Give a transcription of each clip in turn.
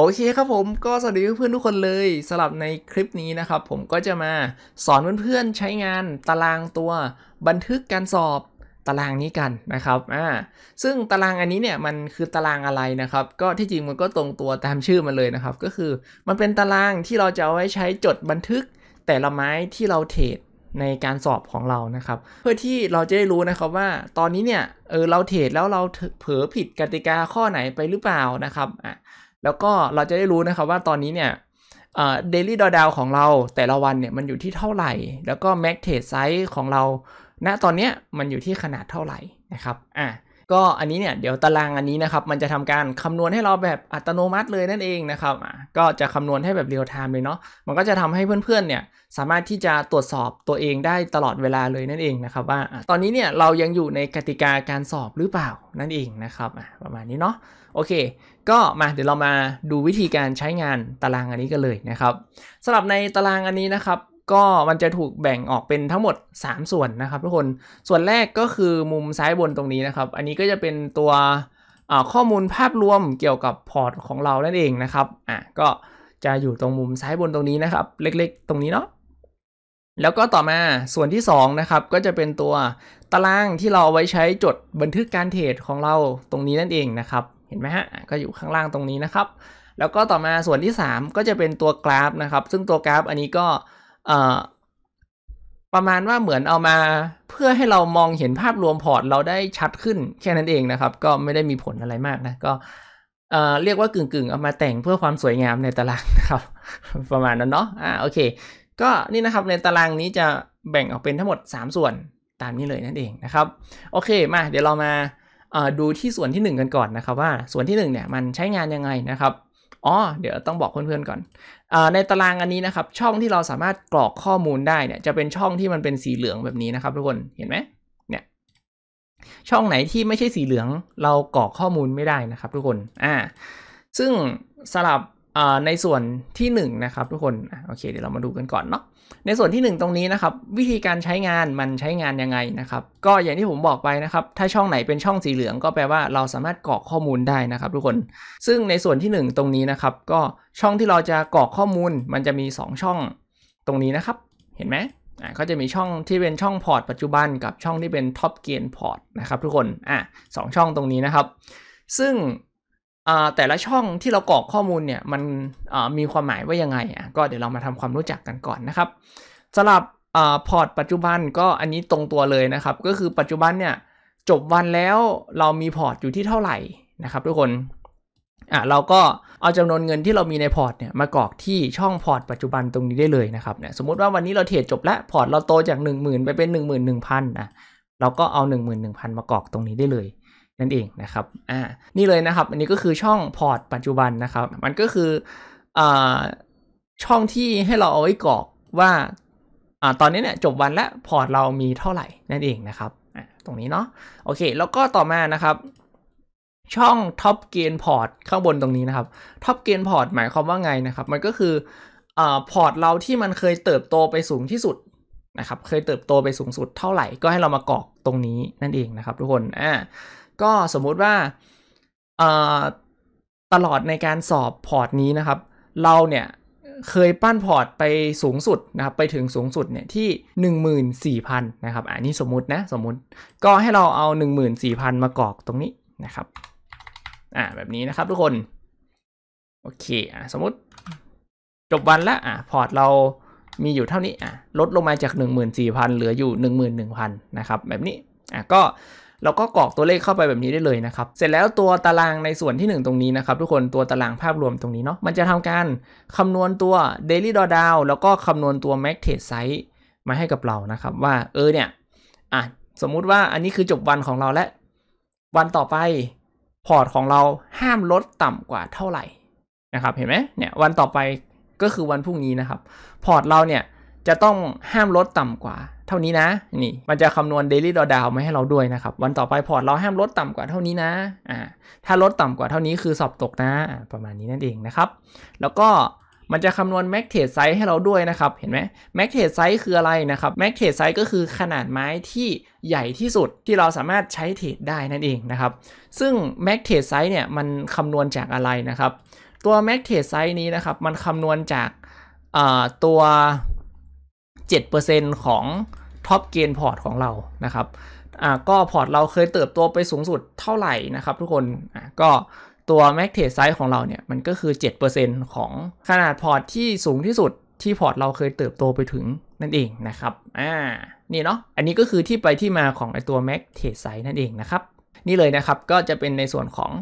โอเคครับผมก็สวัสดีเพื่อนๆทุกคนเลยสำหรับในคลิปนี้นะครับผมก็จะมาสอนเพื่อนๆใช้งานตารางตัวบันทึกการสอบตารางนี้กันนะครับซึ่งตารางอันนี้เนี่ยมันคือตารางอะไรนะครับก็ที่จริงมันก็ตรงตัวตามชื่อมันเลยนะครับก็คือมันเป็นตารางที่เราจะเอาไว้ใช้จดบันทึกแต่ละไม้ที่เราเทรดในการสอบของเรานะครับเพื่อที่เราจะได้รู้นะครับว่าตอนนี้เนี่ยเราเทรดแล้วเราเผลอผิดกติกาข้อไหนไปหรือเปล่านะครับแล้วก็เราจะได้รู้นะครับว่าตอนนี้เนี่ยเดลี่ดอดาวของเราแต่ละวันเนี่ยมันอยู่ที่เท่าไหร่แล้วก็แม็กเทรดไซส์ของเราณตอนนี้มันอยู่ที่ขนาดเท่าไหร่นะครับก็อันนี้เนี่ยเดี๋ยวตารางอันนี้นะครับมันจะทำการคำนวณให้เราแบบอัตโนมัติเลยนั่นเองนะครับก็จะคำนวณให้แบบเรียลไทม์เลยเนาะมันก็จะทำให้เพื่อนๆเนี่ยสามารถที่จะตรวจสอบตัวเองได้ตลอดเวลาเลยนั่นเองนะครับว่าตอนนี้เนี่ยเรายังอยู่ในกติกาการสอบหรือเปล่านั่นเองนะครับประมาณนี้เนาะโอเคก็มาเดี๋ยวเรามาดูวิธีการใช้งานตารางอันนี้กันเลยนะครับสำหรับในตารางอันนี้นะครับก็มันจะถูกแบ่งออกเป็นทั้งหมด3ส่วนนะครับทุกคนส่วนแรกก็คือมุมซ้ายบนตรงนี้นะครับอันนี้ก็จะเป็นตัวข้อมูลภาพรวมเกี่ยวกับพอร์ตของเรานั่นเองนะครับก็จะอยู่ตรงมุมซ้ายบนตรงนี้นะครับเล็กๆตรงนี้เนาะแล้วก็ต่อมาส่วนที่2นะครับก็จะเป็นตัวตารางที่เราเอาไว้ใช้จดบันทึกการเทรดของเราตรงนี้นั่นเองนะครับเห็นไหมฮะก็อยู่ข้างล่างตรงนี้นะครับแล้วก็ต่อมาส่วนที่3ก็จะเป็นตัวกราฟนะครับซึ่งตัวกราฟอันนี้ก็ประมาณว่าเหมือนเอามาเพื่อให้เรามองเห็นภาพรวมพอร์ตเราได้ชัดขึ้นแค่นั้นเองนะครับก็ไม่ได้มีผลอะไรมากนะก็เรียกว่ากึ่งๆเอามาแต่งเพื่อความสวยงามในตารางนะครับประมาณนั้นเนาะโอเคก็นี่นะครับในตารางนี้จะแบ่งออกเป็นทั้งหมด3ส่วนตามนี้เลยนั่นเองนะครับโอเคมาเดี๋ยวเรามาดูที่ส่วนที่1กันก่อนนะครับว่าส่วนที่1เนี่ยมันใช้งานยังไงนะครับเดี๋ยวต้องบอกเพื่อนๆก่อนในตารางอันนี้นะครับช่องที่เราสามารถกรอกข้อมูลได้เนี่ยจะเป็นช่องที่มันเป็นสีเหลืองแบบนี้นะครับทุกคนเห็นไหมเนี่ยช่องไหนที่ไม่ใช่สีเหลืองเรากรอกข้อมูลไม่ได้นะครับทุกคนซึ่งสลับในส่วนที่1นะครับทุกคนโอเคเดี๋ยวเรามาดูกันก่อนเนาะในส่วนที่1ตรงนี้นะครับวิธีการใช้งานมันใช้งานยังไงนะครับก็อย่างที่ผมบอกไปนะครับถ้าช่องไหนเป็นช่องสีเหลืองก็แปลว่าเราสามารถกรอกข้อมูลได้นะครับทุกคนซึ่งในส่วนที่1ตรงนี้นะครับก็ช่องที่เราจะกรอกข้อมูลมันจะมี2ช่องตรงนี้นะครับเห็นไหมก็จะมีช่องที่เป็นช่องพอร์ตปัจจุบันกับช่องที่เป็นท็อปเกนพอร์ตนะครับทุกคนสองช่องตรงนี้นะครับซึ่งแต่ละช่องที่เรากรอกข้อมูลเนี่ยมันมีความหมายว่ายังไงก็เดี๋ยวเรามาทำความรู้จักกันก่อนนะครับสำหรับพอร์ตปัจจุบันก็อันนี้ตรงตัวเลยนะครับก็คือปัจจุบันเนี่ยจบวันแล้วเรามีพอร์ตอยู่ที่เท่าไหร่นะครับทุกคนเราก็เอาจำนวนเงินที่เรามีในพอร์ตเนี่ยมากรอกที่ช่องพอร์ตปัจจุบันตรงนี้ได้เลยนะครับเนี่ยสมมติว่าวันนี้เราเทรดจบแล้วพอร์ตเราโตจาก 10,000 ไปเป็น 11,000 เราก็เอา 11,000 มากรอกตรงนี้ได้เลยนั่นเองนะครับนี่เลยนะครับอันนี้ก็คือช่องพอร์ตปัจจุบันนะครับมันก็คือช่องที่ให้เราเอาไว้กรอกว่าตอนนี้เนี่ยจบวันและพอร์ตเรามีเท่าไหร่นั่นเองนะครับตรงนี้เนาะโอเคแล้วก็ต่อมานะครับช่องท็อปเกนพอร์ตข้างบนตรงนี้นะครับท็อปเกนพอร์ตหมายความว่าไงนะครับมันก็คือพอร์ตเราที่มันเคยเติบโตไปสูงที่สุดนะครับเคยเติบโตไปสูงสุดเท่าไหร่ก็ให้เรามากรอกตรงนี้นั่นเองนะครับทุกคนก็สมมุติว่าตลอดในการสอบพอร์ตนี้นะครับเราเนี่ยเคยปั้นพอร์ตไปสูงสุดนะครับไปถึงสูงสุดเนี่ยที่ 14,000 นะครับอันนี้สมมุตินะสมมุติก็ให้เราเอา 14,000 มากรอกตรงนี้นะครับแบบนี้นะครับทุกคนโอเคสมมุติจบวันละพอร์ตเรามีอยู่เท่านี้ลดลงมาจาก 14,000 เหลืออยู่ 11,000 นะครับแบบนี้ก็เราก็กรอกตัวเลขเข้าไปแบบนี้ได้เลยนะครับเสร็จแล้วตัวตารางในส่วนที่1ตรงนี้นะครับทุกคนตัวตารางภาพรวมตรงนี้เนาะมันจะทำการคำนวณตัว Daily Drawdown แล้วก็คำนวณตัว Max Trade Size มาให้กับเรานะครับว่าเนี่ยสมมุติว่าอันนี้คือจบวันของเราและวันต่อไปพอร์ตของเราห้ามลดต่ำกว่าเท่าไหร่นะครับเห็นไหมเนี่ยวันต่อไปก็คือวันพรุ่งนี้นะครับพอร์ตเราเนี่ยจะต้องห้ามลดต่ำกว่าเท่านี้นะนี่มันจะคำนวณ Daily Drawdown มาให้เราด้วยนะครับวันต่อไปพอร์ตเราห้ามลดต่ำกว่าเท่านี้นะถ้าลดต่ำกว่าเท่านี้คือสอบตกนะประมาณนี้นั่นเองนะครับแล้วก็มันจะคำนวณ Max Trade Size ให้เราด้วยนะครับเห็นไหม Max Trade Size คืออะไรนะครับ Max Trade Size ก็คือขนาดไม้ที่ใหญ่ที่สุดที่เราสามารถใช้เทรดได้นั่นเองนะครับซึ่ง Max Trade Size เนี่ยมันคำนวณจากอะไรนะครับ ตัว Max Trade Size นี้นะครับมันคำนวณจากตัว 7% ของ Top Gain Port ของเรานะครับก็พอร์ตเราเคยเติบโตไปสูงสุดเท่าไหร่นะครับทุกคนก็ตัว Max Trade Size ของเราเนี่ยมันก็คือ 7% ของขนาดพอร์ตที่สูงที่สุดที่พอร์ตเราเคยเติบโตไปถึงนั่นเองนะครับนี่เนาะอันนี้ก็คือที่ไปที่มาของไอตัว Max Trade Size นั่นเองนะครับนี่เลยนะครับก็จะเป็นในส่วนของ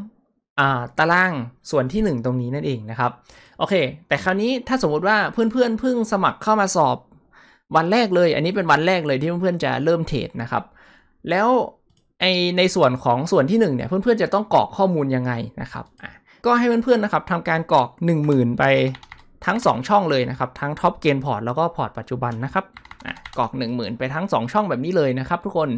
ตารางส่วนที่1ตรงนี้นั่นเองนะครับโอเคแต่คราวนี้ถ้าสมมติว่าเพื่อนๆเพิ่งสมัครเข้ามาสอบวันแรกเลยอันนี้เป็นวันแรกเลยที่เพื่อนๆจะเริ่มเทรดนะครับแล้วในส่วนของส่วนที่1เนี่ยเพื่อนๆจะต้องกรอกข้อมูลยังไงนะครับก็ให้เพื่อนๆนะครับทำการกรอก 10,000 ไปทั้ง2ช่องเลยนะครับทั้ง Top Gain Port แล้วก็พอร์ตปัจจุบันนะครับกรอก 10,000 ไปทั้ง2ช่องแบบนี้เลยนะครับทุกคน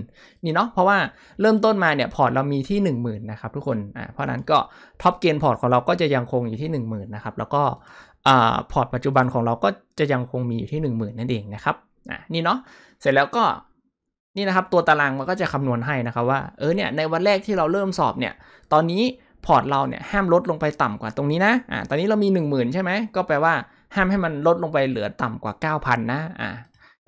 นี่เนาะเพราะว่าเริ่มต้นมาเนี่ยพอร์ตเรามีที่ 10,000 นะครับทุกคนเพราะนั้นก็ Top Gain Port ของเราก็จะยังคงอยู่ที่ 10,000 นะครับแล้วก็พอร์ตปัจจุบันของเราก็จะยังคงมีอยู่ที่ 10,000 นั่นเองนะครับนี่เนาะเสร็จแล้วก็นี่นะครับตัวตารางมันก็จะคำนวณให้นะครับว่าเนี่ยในวันแรกที่เราเริ่มสอบเนี่ยตอนนี้พอร์ตเราเนี่ยห้ามลดลงไปต่ำกว่าตรงนี้นะตอนนี้เรามี 10,000 ใช่ไหมก็แปลว่าห้ามให้มันลดลงไปเหลือต่ำกว่า 9,000 นะ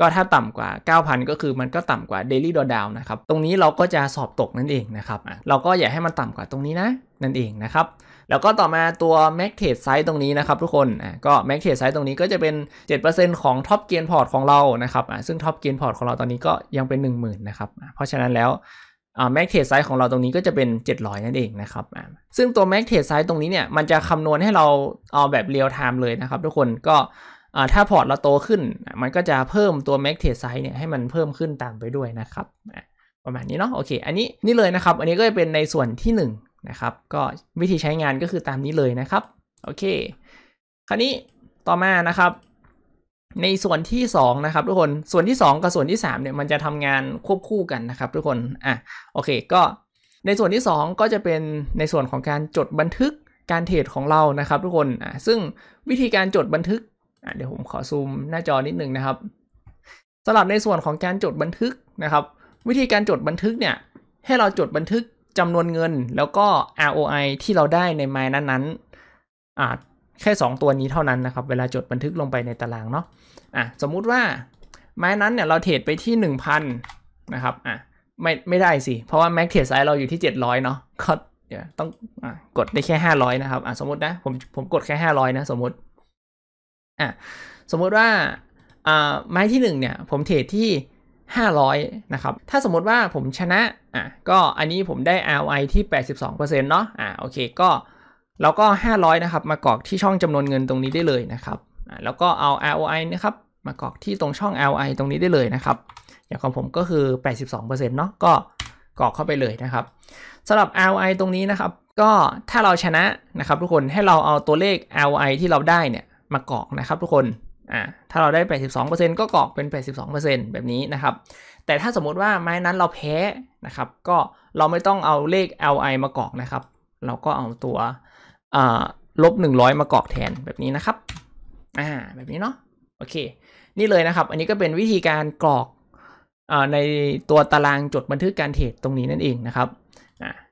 ก็ถ้าต่ำกว่า 9,000 ก็คือมันก็ต่ำกว่า Daily Drawdown นะครับตรงนี้เราก็จะสอบตกนั่นเองนะครับเราก็อย่าให้มันต่ำกว่าตรงนี้นะนั่นเองนะครับแล้วก็ต่อมาตัว Max Trade Size ตรงนี้นะครับทุกคนก็ Max Trade Size ตรงนี้ก็จะเป็น 7% ของ Top Gain Port ของเรานะครับซึ่ง Top Gain Port ของเราตอนนี้ก็ยังเป็น 10,000 นะครับเพราะฉะนั้นแล้วMax Trade Size ของเราตรงนี้ก็จะเป็น700นั่นเองนะครับซึ่งตัว Max Trade Size ตรงนี้เนี่ยมันจะคำนวณให้เราเอาแบบ Real Time เลยนะครับทุกคนก็ถ้าพอร์ตเราโตขึ้นมันก็จะเพิ่มตัว Max Trade Size เนี่ยให้มันเพิ่มขึ้นตามไปด้วยนะครับประมาณนี้เนาะโอเคอันนี้นี่เลยนะครับอันนี้ก็จะเป็นในส่วนที่1นะครับก็วิธีใช้งานก็คือตามนี้เลยนะครับโอเคคราวนี้ต่อมานะครับในส่วนที่2นะครับทุกคนส่วนที่2กับส่วนที่3เนี่ยมันจะทำงานควบคู่กันนะครับทุกคนโอเคก็ในส่วนที่2ก็จะเป็นในส่วนของการจดบันทึกการเทรดของเรานะครับทุกคนซึ่งวิธีการจดบันทึกเดี๋ยวผมขอซูมหน้าจอนิดนึงนะครับสำหรับในส่วนของการจดบันทึกนะครับวิธีการจดบันทึกเนี่ยให้เราจดบันทึกจำนวนเงินแล้วก็ ROI ที่เราได้ในไมล์นั้นๆแค่2ตัวนี้เท่านั้นนะครับเวลาจดบันทึกลงไปในตารางเนาะสมมุติว่าไมล์นั้นเนี่ยเราเทรดไปที่ 1,000 นะครับไม่ได้สิเพราะว่า Max Trade Size เราอยู่ที่700เนาะก็ต้องกดได้แค่500นะครับสมมตินะผมกดแค่500นะสมมติสมมุติว่าไม้ที่1เนี่ยผมเทรดที่500นะครับถ้าสมมติว่าผมชนะก็อันนี้ผมได้ ROI ที่ 82% เนาะโอเคก็เราก็500นะครับมากรอกที่ช่องจำนวนเงินตรงนี้ได้เลยนะครับแล้วก็เอา ROI นะครับมากรอกที่ตรงช่อง ROI ตรงนี้ได้เลยนะครับอย่างของผมก็คือ 82% เนาะก็กรอกเข้าไปเลยนะครับสำหรับ ROI ตรงนี้นะครับก็ถ้าเราชนะนะครับทุกคนให้เราเอาตัวเลข ROI ที่เราได้เนี่ยมากรอกนะครับทุกคนถ้าเราได้ 82% ก็กรอกเป็น 82% แบบนี้นะครับแต่ถ้าสมมุติว่าไม้นั้นเราแพ้นะครับก็เราไม่ต้องเอาเลข LI มากรอกนะครับเราก็เอาตัวลบ100มากรอกแทนแบบนี้นะครับแบบนี้เนาะโอเคนี่เลยนะครับอันนี้ก็เป็นวิธีการกรอกในตัวตารางจดบันทึกการเทรดตรงนี้นั่นเองนะครับ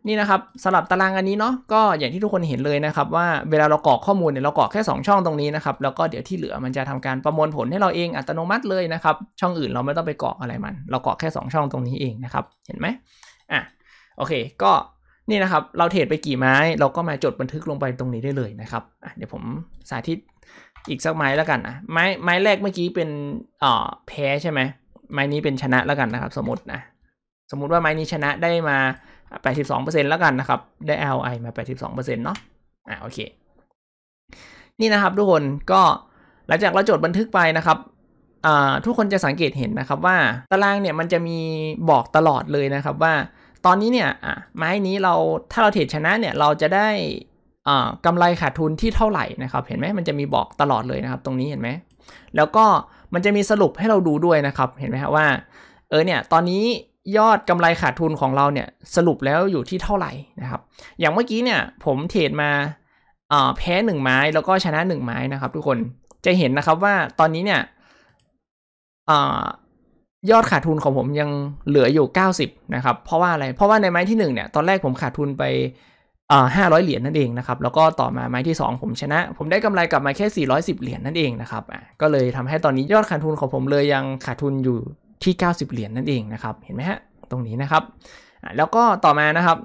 นี่นะครับสำหรับตารางอันนี้เนาะก็อย่างที่ทุกคนเห็นเลยนะครับว่าเวลาเรากรอกข้อมูลเนี่ยเรากรอกแค่2ช่องตรงนี้นะครับแล้วก็เดี๋ยวที่เหลือมันจะทำการประมวลผลให้เราเองอัตโนมัติเลยนะครับช่องอื่นเราไม่ต้องไปกรอกอะไรมันเรากรอกแค่2ช่องตรงนี้เองนะครับเห็นไหมโอเคก็นี่นะครับเราเทรดไปกี่ไม้เราก็มาจดบันทึกลงไปตรงนี้ได้เลยนะครับเดี๋ยวผมสาธิตอีกสักไม้แล้วกันไม้แรกเมื่อกี้เป็นแพ้ใช่ไหมไม้นี้เป็นชนะแล้วกันนะครับสมมติว่าไม้นี้ชนะได้มา82% แล้วกันนะครับได้ ROI มา 82% เนาะโอเคนี่นะครับทุกคนก็หลังจากเราจดบันทึกไปนะครับทุกคนจะสังเกตเห็นนะครับว่าตารางเนี่ยมันจะมีบอกตลอดเลยนะครับว่าตอนนี้เนี่ยไม้นี้เราถ้าเราเทรดชนะเนี่ยเราจะได้กำไรขาดทุนที่เท่าไหร่นะครับเห็นไหมมันจะมีบอกตลอดเลยนะครับตรงนี้เห็นไหมแล้วก็มันจะมีสรุปให้เราดูด้วยนะครับเห็นไหมครับว่าเนี่ยตอนนี้ยอดกำไรขาดทุนของเราเนี่ยสรุปแล้วอยู่ที่เท่าไหร่นะครับอย่างเมื่อกี้เนี่ยผมเทรดมาแพ้1ไม้แล้วก็ชนะ1ไม้นะครับทุกคนจะเห็นนะครับว่าตอนนี้เนี่ยยอดขาดทุนของผมยังเหลืออยู่90นะครับเพราะว่าอะไรเพราะว่าในไม้ที่1เนี่ยตอนแรกผมขาดทุนไป 500 เหรียญนั่นเองนะครับแล้วก็ต่อมาไม้ที่2ผมชนะผมได้กำไรกลับมาแค่410เหรียญนั่นเองนะครับก็เลยทำให้ตอนนี้ยอดขาดทุนของผมเลยยังขาดทุนอยู่ที่90เหรียญนั่นเองนะครับเห็นไหมฮะตรงนี้นะครับแล้วก็ต่อมานะครับ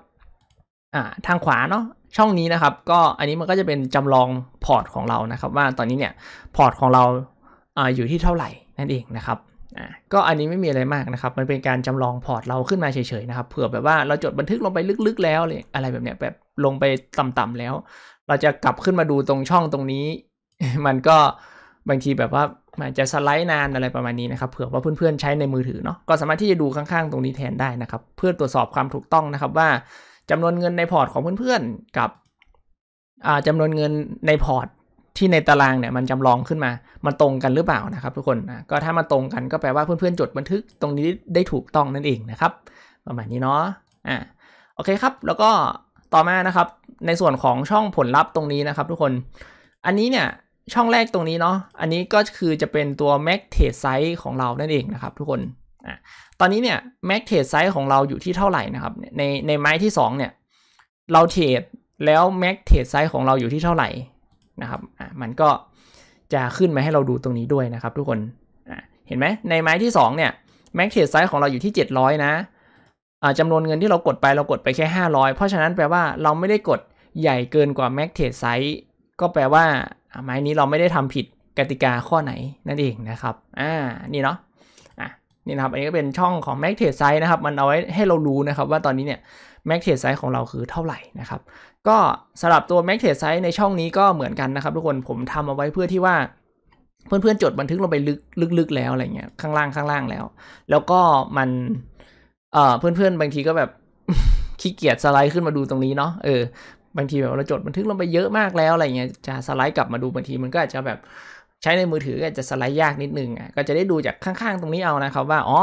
ทางขวาเนาะช่องนี้นะครับก็อันนี้มันก็จะเป็นจำลองพอร์ตของเรานะครับว่าตอนนี้เนี่ยพอร์ตของเราอยู่ที่เท่าไหร่นั่นเองนะครับก็อันนี้ไม่มีอะไรมากนะครับมันเป็นการจำลองพอร์ตเราขึ้นมาเฉยๆนะครับเผื่อแบบว่าเราจดบันทึกลงไปลึกๆแล้วเลยอะไรแบบเนี้ยแบบลงไปต่ำๆแล้วเราจะกลับขึ้นมาดูตรงช่องตรงนี้ มันก็บางทีแบบว่ามันจะสไลด์นานอะไรประมาณนี้นะครับเผื่อว่าเพื่อนๆใช้ในมือถือเนาะก็สามารถที่จะดูข้างๆตรงนี้แทนได้นะครับเพื่อตรวจสอบความถูกต้องนะครับว่าจำนวนเงินในพอร์ตของเพื่อนๆกับจำนวนเงินในพอร์ตที่ในตารางเนี่ยมันจำลองขึ้นมามันตรงกันหรือเปล่านะครับทุกคนก็ถ้ามันตรงกันก็แปลว่าเพื่อนๆจดบันทึกตรงนี้ได้ถูกต้องนั่นเองนะครับประมาณนี้เนาะโอเคครับแล้วก็ต่อมานะครับในส่วนของช่องผลลัพธ์ตรงนี้นะครับทุกคนอันนี้เนี่ยช่องแรกตรงนี้เนาะอันนี้ก็คือจะเป็นตัว max trade size ของเรานั่นเองนะครับทุกคนตอนนี้เนี่ย max trade size ของเราอยู่ที่เท่าไหร่นะครับในไม้ที่2เนี่ยเราเทรดแล้ว max trade size ของเราอยู่ที่เท่าไหร่นะครับมันก็จะขึ้นมาให้เราดูตรงนี้ด้วยนะครับทุกคนเห็นไหมในไม้ที่2เนี่ย max trade size ของเราอยู่ที่700นะจำนวนเงินที่เรากดไปแค่500เพราะฉะนั้นแปลว่าเราไม่ได้กดใหญ่เกินกว่า max trade size ก็แปลว่าไม้นี้เราไม่ได้ทำผิดกติกาข้อไหนนั่นเองนะครับนี่เนาะนี่นะครับอันนี้ก็เป็นช่องของ max trade size นะครับมันเอาไว้ให้เรารู้นะครับว่าตอนนี้เนี่ย max trade size ของเราคือเท่าไหร่นะครับก็สำหรับตัว max trade size ในช่องนี้ก็เหมือนกันนะครับทุกคนผมทำเอาไว้เพื่อที่ว่าเพื่อนๆจดบันทึกลงไปลึกๆแล้วอะไรเงี้ยข้างล่างแล้วก็มันเพื่อนๆบางทีก็แบบ ขี้เกียจสไลด์ขึ้นมาดูตรงนี้เนาะบางทีแบบเราจดบันทึกลงไปเยอะมากแล้วอะไรเงี้ยจะสไลด์กลับมาดูบางทีมันก็อาจจะแบบใช้ในมือถือก็จะสไลด์ยากนิดนึงก็จะได้ดูจากข้างๆตรงนี้เอานะครับว่าอ๋อ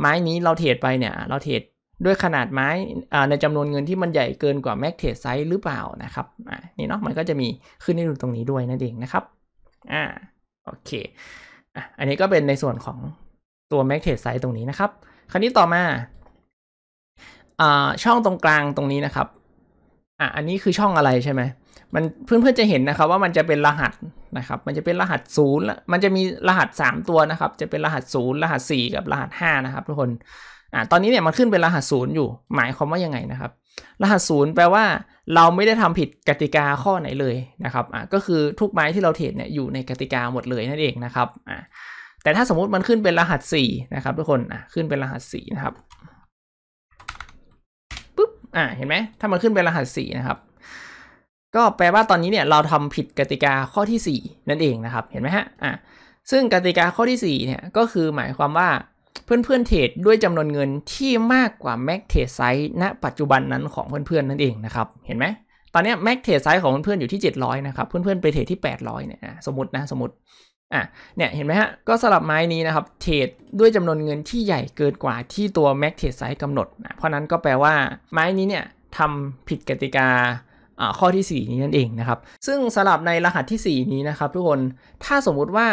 ไม้นี้เราเทรดไปเนี่ยเราเทรดด้วยขนาดไม้ในจำนวนเงินที่มันใหญ่เกินกว่า max trade size หรือเปล่านะครับนี่เนาะมันก็จะมีขึ้นให้ดูตรงนี้ด้วยนั่นเองนะครับโอเคอันนี้ก็เป็นในส่วนของตัว max trade size ตรงนี้นะครับคราวนี้ต่อมาช่องตรงกลางตรงนี้นะครับอันนี้คือช่องอะไรใช่ไหมมันเพื่อนๆจะเห็นนะครับว่ามันจะเป็นรหัสนะครับมันจะเป็นรหัส0มันจะมีรหัส3ตัวนะครับจะเป็นรหัส0รหัส4กับรหัส5นะครับทุกคนตอนนี้เนี่ยมันขึ้นเป็นรหัส0อยู่หมายความว่ายังไงนะครับรหัส0แปลว่าเราไม่ได้ทำผิดกติกาข้อไหนเลยนะครับก็คือทุกไม้ที่เราเทรดเนี่ยอยู่ในกติกาหมดเลยนั่นเองนะครับแต่ถ้าสมมุติมันขึ้นเป็นรหัส4นะครับทุกคนขึ้นเป็นรหัส4นะครับปุ๊บเห็นไหมถ้ามันขึ้นเป็นรหัส4นะครับก็แปลว่าตอนนี้เนี่ยเราทำผิดกติกาข้อที่4นั่นเองนะครับเห็นไหมฮะซึ่งกติกาข้อที่4เนี่ยก็คือหมายความว่าเพื่อนๆเทรดด้วยจำนวนเงินที่มากกว่า max trade size ณปัจจุบันนั้นของเพื่อนๆนั่นเองนะครับเห็นไหมตอนนี้ max trade size ของเพื่อนๆอยู่ที่700นะครับเพื่อนๆไปเทรดที่800เนี่ยสมมติเนี่ยเห็นไหมฮะก็สลับไม้นี้นะครับเทรดด้วยจำนวนเงินที่ใหญ่เกินกว่าที่ตัว max trade size กำหนดเพราะนั้นก็แปลว่าไม้นี้เนี่ยทำผิดกติกาข้อที่4นี้นั่นเองนะครับซึ่งสลับในรหัสที่4นี้นะครับทุกคนถ้าสมมุติว่า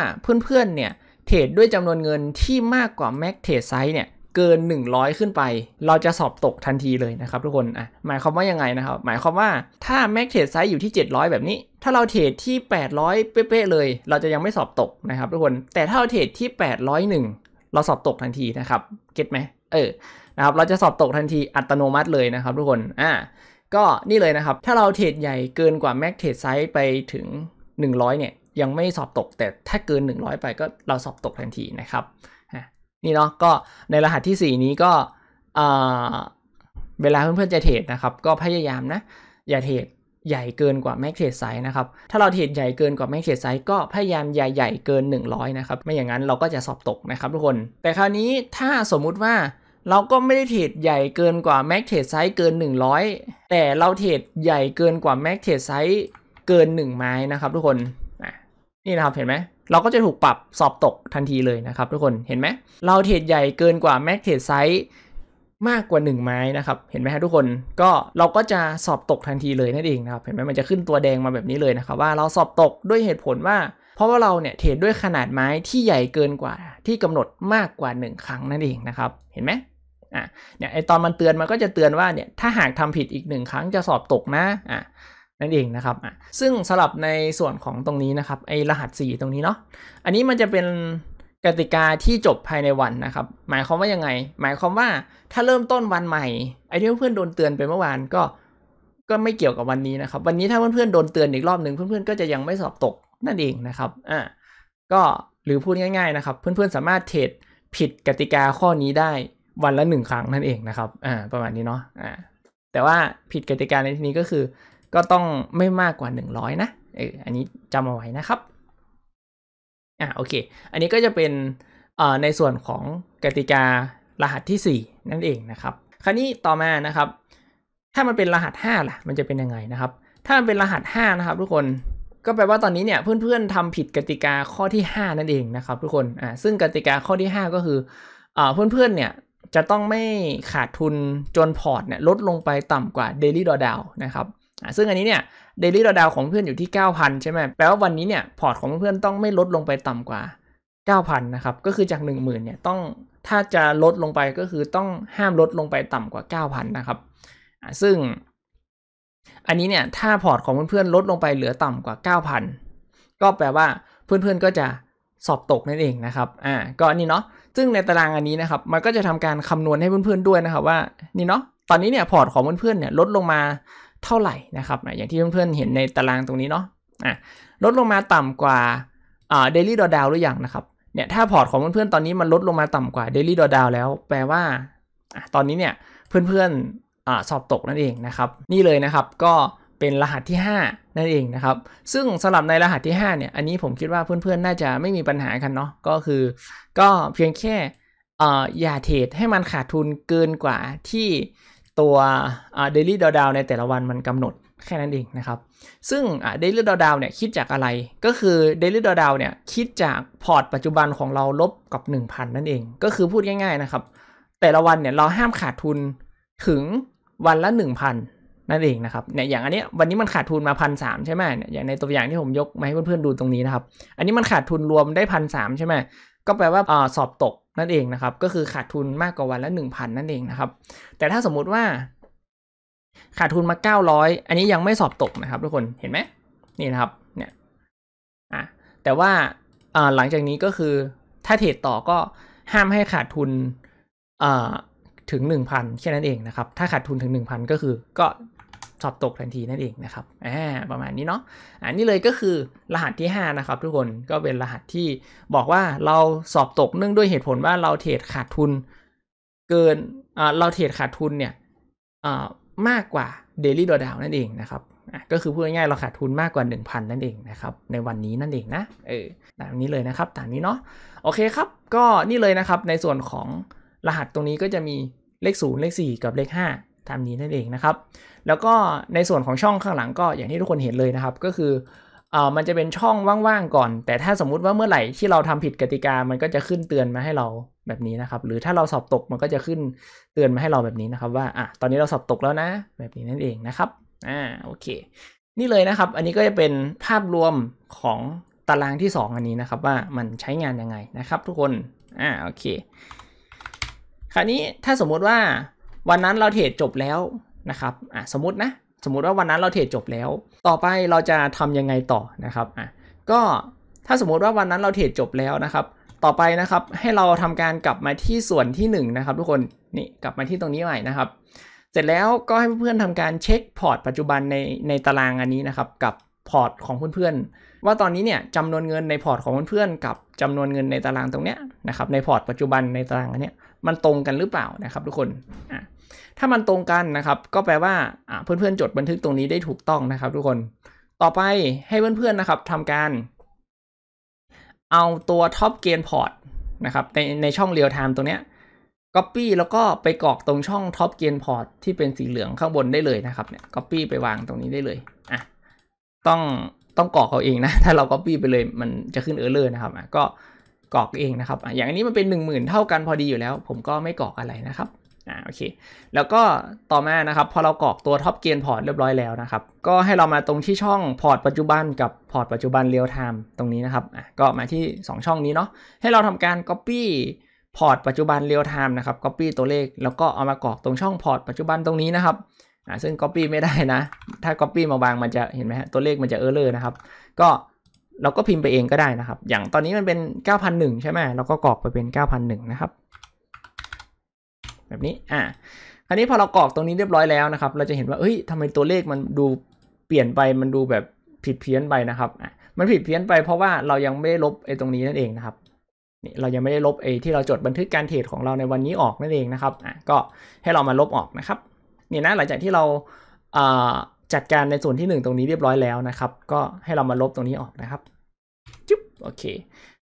เพื่อนๆเนี่ยเทรดด้วยจำนวนเงินที่มากกว่า max trade size เนี่ยเกิน100ขึ้นไปเราจะสอบตกทันทีเลยนะครับทุกคนหมายความว่ายังไงนะครับหมายความว่าถ้า max trade size อยู่ที่700แบบนี้ถ้าเราเทรดที่800เป๊ะๆเลยเราจะยังไม่สอบตกนะครับทุกคนแต่ถ้าเราเทรดที่801เราสอบตกทันทีนะครับเก็ทไหมนะครับเราจะสอบตกทันทีอัตโนมัติเลยนะครับทุกคนก็นี่เลยนะครับถ้าเราเทรดใหญ่เกินกว่า max trade size ไปถึง100เนี่ยยังไม่สอบตกแต่ถ้าเกิน100ไปก็เราสอบตกทันทีนะครับนี่เนาะก็ในรหัสที่4นี้ก็เวลาเพื่อนๆจะเทรดนะครับก็พยายามนะอย่าเทรดใหญ่เกินกว่า max trade size นะครับถ้าเราเทรดใหญ่เกินกว่า max trade size ก็พยายามอย่าใหญ่เกิน100นะครับไม่อย่างนั้นเราก็จะสอบตกนะครับทุกคนแต่คราวนี้ถ้าสมมุติว่าเราก็ไม่ได้เทรดใหญ่เกินกว่า max trade size เกิน100แต่เราเทรดใหญ่เกินกว่า max trade size เกิน1ไม้นะครับทุกคนนี่นะครับเห็นไหมเราก็จะถูกปรับสอบตกทันทีเลยนะครับทุกคนเห็นไหมเราเทรดใหญ่เกินกว่า max trade size มากกว่า1ไม้นะครับเห็นไหมฮะทุกคนก็เราก็จะสอบตกทันทีเลยนั่นเองนะครับเห็นไหมมันจะขึ้นตัวแดงมาแบบนี้เลยนะครับว่าเราสอบตกด้วยเหตุผลว่าเพราะว่าเราเนี่ยเทรดด้วยขนาดไม้ที่ใหญ่เกินกว่าที่กำหนดมากกว่า1ครั้งนั่นเองนะครับเห็นไหม เนี่ยไอตอนมันเตือนมันก็จะเตือนว่าเนี่ยถ้าหากทำผิดอีก1ครั้งจะสอบตกนะนั่นเองนะครับซึ่งสำหรับในส่วนของตรงนี้นะครับไอรหัส4ตรงนี้เนาะอันนี้มันจะเป็นกติกาที่จบภายในวันนะครับหมายความว่ายังไงหมายความว่าถ้าเริ่มต้นวันใหม่ไอที่เพื่อนโดนเตือนไปเมื่อวานก็ไม่เกี่ยวกับวันนี้นะครับวันนี้ถ้าเพื่อนๆโดนเตือนอีกรอบหนึ่งเพื่อนๆก็จะยังไม่สอบตกนั่นเองนะครับก็หรือพูดง่ายๆนะครับเพื่อนๆสามารถเทรดผิดกติกาข้อนี้ได้วันละ1ครั้งนั่นเองนะครับประมาณนี้เนาะแต่ว่าผิดกติกาในที่นี้ก็คือก็ต้องไม่มากกว่า100นะอันนี้จำเอาไว้นะครับโอเคอันนี้ก็จะเป็นในส่วนของกติการหัสที่4นั่นเองนะครับคราวนี้ต่อมานะครับถ้ามันเป็นรหัส5ล่ะมันจะเป็นยังไงนะครับถ้ามันเป็นรหัส5นะครับทุกคนก็แปลว่าตอนนี้เนี่ยเพื่อนๆทำผิดกติกาข้อที่5นั่นเองนะครับทุกคนซึ่งกติกาข้อที่5ก็คือเพื่อนๆเนี่ยจะต้องไม่ขาดทุนจนพอร์ตเนี่ยลดลงไปต่ำกว่า Daily Drawdown นะครับซึ่งอันนี้เนี่ย Daily Drawdown ของเพื่อนอยู่ที่ 9,000 ใช่ไหมแปลว่าวันนี้เนี่ยพอร์ตของเพื่อนๆต้องไม่ลดลงไปต่ำกว่า 9,000 นะครับก็คือจาก 10,000 เนี่ยต้องถ้าจะลดลงไปก็คือต้องห้ามลดลงไปต่ำกว่า 9,000 นะครับซึ่งอันนี้เนี่ยถ้าพอร์ตของเพื่อนๆลดลงไปเหลือต่ำกว่า 9,000 ก็แปลว่าเพื่อนๆก็จะสอบตกนั่นเองนะครับก็นี่เนาะซึ่งในตารางอันนี้นะครับมันก็จะทำการคำนวณให้เพื่อนๆด้วยนะครับว่านี่เนาะตอนนี้เนี่ยพอร์ตของเพื่อนๆเนี่ยลดลงมาเท่าไหร่นะครับอย่างที่เพื่อนๆเห็นในตารางตรงนี้เนาะลดลงมาต่ำกว่าDaily Drawdown หรือยังนะครับเนี่ยถ้าพอร์ตของเพื่อนๆตอนนี้มันลดลงมาต่ำกว่า Daily Drawdown แล้วแปลว่าตอนนี้เนี่ยเพื่อนๆสอบตกนั่นเองนะครับนี่เลยนะครับก็เป็นรหัสที่5นั่นเองนะครับซึ่งสำหรับในรหัสที่5เนี่ยอันนี้ผมคิดว่าเพื่อนๆน่าจะไม่มีปัญหากันเนาะก็คือก็เพียงแค่อย่าเทรดให้มันขาดทุนเกินกว่าที่ตัว Daily Drawdown ในแต่ละวันมันกำหนดแค่นั้นเองนะครับซึ่ง Daily Drawdown เนี่ยคิดจากอะไรก็คือ Daily Drawdown เนี่ยคิดจากพอร์ตปัจจุบันของเราลบกับ 1,000 นั่นเองก็คือพูดง่ายๆนะครับแต่ละวันเนี่ยเราห้ามขาดทุนถึงวันละ 1,000นั่นเองนะครับเนี่ยอย่างอันนี้วันนี้มันขาดทุนมา 1,300 ใช่ไหมเนี่ยอย่างในตัวอย่างที่ผมยกมาให้เพื่อนๆดูตรงนี้นะครับอันนี้มันขาดทุนรวมได้ 1,300 ใช่ไหมก็แปลว่าสอบตกนั่นเองนะครับก็คือขาดทุนมากกว่าวันละ 1,000 นั่นเองนะครับแต่ถ้าสมมุติว่าขาดทุนมา 900 อันนี้ยังไม่สอบตกนะครับทุกคนเห็นไหมนี่นะครับเนี่ยแต่ว่าหลังจากนี้ก็คือถ้าเทรดต่อก็ห้ามให้ขาดทุนถึง 1,000 แค่นั้นเองนะครับถ้าขาดทุนถึง 1,000 ก็คือก็สอบตกทันทีนั่นเองนะครับประมาณนี้เนาะอันนี้เลยก็คือรหัสที่5นะครับทุกคนก็เป็นรหัสที่บอกว่าเราสอบตกเนื่องด้วยเหตุผลว่าเราเทรดขาดทุนเกินเราเทรดขาดทุนเนี่ยมากกว่า Daily Drawdown นั่นเองนะครับก็คือพูดง่ายๆเราขาดทุนมากกว่า 1,000 นั่นเองนะครับในวันนี้นั่นเองนะตามนี้เลยนะครับตามนี้เนาะโอเคครับก็นี่เลยนะครับในส่วนของรหัสตรงนี้ก็จะมีเลข0เลข4กับเลข5ตามนี้นั่นเองนะครับแล้วก็ในส่วนของช่องข้างหลังก็อย่างที่ทุกคนเห็นเลยนะครับก็คือมันจะเป็นช่องว่างๆก่อนแต่ถ้าสมมุติว่าเมื่อไหร่ที่เราทำผิดกติกามันก็จะขึ้นเตือนมาให้เราแบบนี้นะครับหรือถ้าเราสอบตกมันก็จะขึ้นเตือนมาให้เราแบบนี้นะครับว่าตอนนี้เราสอบตกแล้วนะแบบนี้นั่นเองนะครับโอเคนี่เลยนะครับอันนี้ก็จะเป็นภาพรวมของตารางที่2อันนี้นะครับว่ามันใช้งานยังไงนะครับทุกคนโอเคคราวนี้ถ้าสมมุติว่าวันนั้นเราเทรดจบแล้วนะครับสมมติว่าวันนั้นเราเทรดจบแล้วต่อไปเราจะทำยังไงต่อนะครับก็ถ้าสมมติว่าวันนั้นเราเทรดจบแล้วนะครับต่อไปนะครับให้เราทำการกลับมาที่ส่วนที่1นะครับทุกคนนี่กลับมาที่ตรงนี้ใหม่นะครับเสร็จแล้วก็ให้เพื่อนๆทำการเช็คพอร์ตปัจจุบันในตารางอันนี้นะครับกับพอร์ตของเพื่อนๆว่าตอนนี้เนี่ยจำนวนเงินในพอร์ตของเพื่อนๆกับจำนวนเงินในตารางตรงเนี้ยนะครับในพอร์ตปัจจุบันในตารางอันเนี้ยมันตรงกันหรือเปล่านะครับทุกคนถ้ามันตรงกันนะครับก็แปลว่าเพื่อนๆจดบันทึกตรงนี้ได้ถูกต้องนะครับทุกคนต่อไปให้เพื่อนๆนะครับทำการเอาตัวท็อปเกณฑ์พอร์ตนะครับในช่องเรียลไทม์ตรงเนี้ย Copy แล้วก็ไปกรอกตรงช่องท็อปเกณฑ์พอร์ตที่เป็นสีเหลืองข้างบนได้เลยนะครับเนี่ย Copy ไปวางตรงนี้ได้เลยต้องกรอกเอาเองนะถ้าเรา Copy ไปเลยมันจะขึ้น Error นะครับก็กรอกเองนะครับอย่างนี้มันเป็น 10,000 เท่ากันพอดีอยู่แล้วผมก็ไม่กรอกอะไรนะครับโอเคแล้วก็ต่อมานะครับพอเรากรอกตัวท็อปเกณฑ์พอร์ตเรียบร้อยแล้วนะครับก็ให้เรามาตรงที่ช่องพอร์ตปัจจุบันกับพอร์ตปัจจุบันเรียลไทม์ตรงนี้นะครับก็มาที่2ช่องนี้เนาะให้เราทำการ Copy พ พอร์ตปัจจุบันเรียลไทม์นะครับ Copy ตัวเลขแล้วก็เอามากรอกตรงช่องพอร์ตปัจจุบันตรงนี้นะครับซึ่ง Copy ไม่ได้นะถ้า Copy มาวางมันจะเห็นไหมฮะตัวเลขมันจะ Error นะครับก็เราก็พิมพ์ไปเองก็ได้นะครับอย่างตอนนี้มันเป็น 9,001 ใช่ไหมเราก็กรอกไปเป็น 9,001 นะครับแบบนี้คราวนี้พอเรากรอกตรงนี้เรียบร้อยแล้วนะครับเราจะเห็นว่าเฮ้ยทำไมตัวเลขมันดูเปลี่ยนไปมันดูแบบผิดเพี้ยนไปนะครับมันผิดเพี้ยนไปเพราะว่าเรายังไม่ได้ลบไอ้ตรงนี้นั่นเองนะครับนี่เรายังไม่ได้ลบไอ้ที่เราจดบันทึกการเทรดของเราในวันนี้ออกนั่นเองนะครับก็ให้เรามาลบออกนะครับนี่นะหลังจากที่เราจัดการในส่วนที่1ตรงนี้เรียบร้อยแล้วนะครับก็ให้เรามาลบตรงนี้ออกนะครับจุ๊บโอเค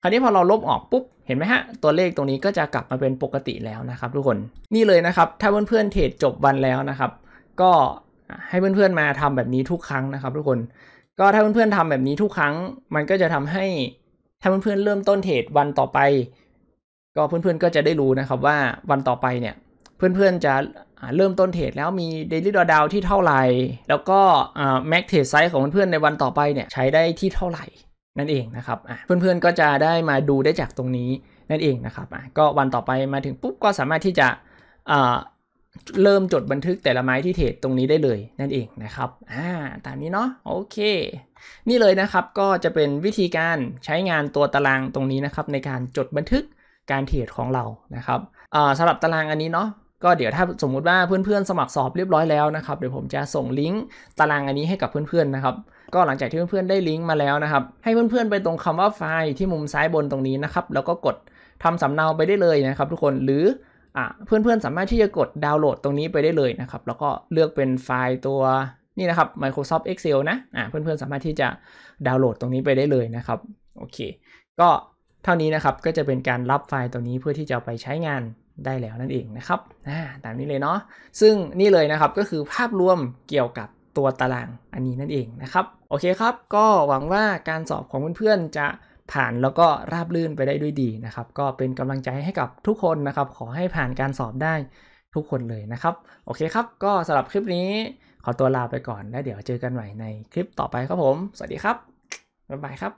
คราวนี้พอเราลบออกปุ๊บเห็นไหมฮะตัวเลขตรงนี้ก็จะกลับมาเป็นปกติแล้วนะครับทุกคนนี่เลยนะครับถ้าเพื่อนๆเทรดจบวันแล้วนะครับก็ให้เพื่อนๆมาทำแบบนี้ทุกครั้งนะครับทุกคนก็ถ้าเพื่อนๆทำแบบนี้ทุกครั้งมันก็จะทำให้ถ้าเพื่อนๆเริ่มต้นเทรดวันต่อไปก็เพื่อนๆก็จะได้รู้นะครับว่าวันต่อไปเนี่ยเพื่อนๆจะเริ่มต้นเทรดแล้วมี Daily Drawdown ที่เท่าไหร่แล้วก็Max Trade Size ของเพื่อนๆในวันต่อไปเนี่ยใช้ได้ที่เท่าไหร่นั่นเองนะครับเพื่อนๆก็จะได้มาดูได้จากตรงนี้นั่นเองนะครับก็วันต่อไปมาถึงปุ๊บก็สามารถที่จะเริ่มจดบันทึกแต่ละไม้ที่เทรดตรงนี้ได้เลยนั่นเองนะครับตามนี้เนาะโอเคนี่เลยนะครับก็จะเป็นวิธีการใช้งานตัวตารางตรงนี้นะครับในการจดบันทึกการเทรดของเรานะครับสำหรับตารางอันนี้เนาะก็เดี๋ยวถ้าสมมุติว่าเพื่อนๆสมัครสอบเรียบร้อยแล้วนะครับเดี๋ยวผมจะส่งลิงก์ตารางอันนี้ให้กับเพื่อนๆนะครับก็หลังจากที่เพื่อนๆได้ลิงก์มาแล้วนะครับให้เพื่อนๆไปตรงคำว่าไฟล์ที่มุมซ้ายบนตรงนี้นะครับแล้วก็กดทำสำเนาไปได้เลยนะครับทุกคนหรือเพื่อนๆสามารถที่จะกดดาวน์โหลดตรงนี้ไปได้เลยนะครับแล้วก็เลือกเป็นไฟล์ตัวนี่นะครับ Microsoft Excel นะเพื่อนๆสามารถที่จะดาวน์โหลดตรงนี้ไปได้เลยนะครับโอเคก็เท่านี้นะครับก็จะเป็นการรับไฟล์ตัวนี้เพื่อที่จะไปใช้งานได้แล้วนั่นเองนะครับตามนี้เลยเนาะซึ่งนี่เลยนะครับก็คือภาพรวมเกี่ยวกับตัวตารางอันนี้นั่นเองนะครับโอเคครับก็หวังว่าการสอบของเพื่อนๆจะผ่านแล้วก็ราบรื่นไปได้ด้วยดีนะครับก็เป็นกำลังใจให้กับทุกคนนะครับขอให้ผ่านการสอบได้ทุกคนเลยนะครับโอเคครับก็สำหรับคลิปนี้ขอตัวลาไปก่อนและเดี๋ยวเจอกันใหม่ในคลิปต่อไปครับผมสวัสดีครับบ๊ายบายครับ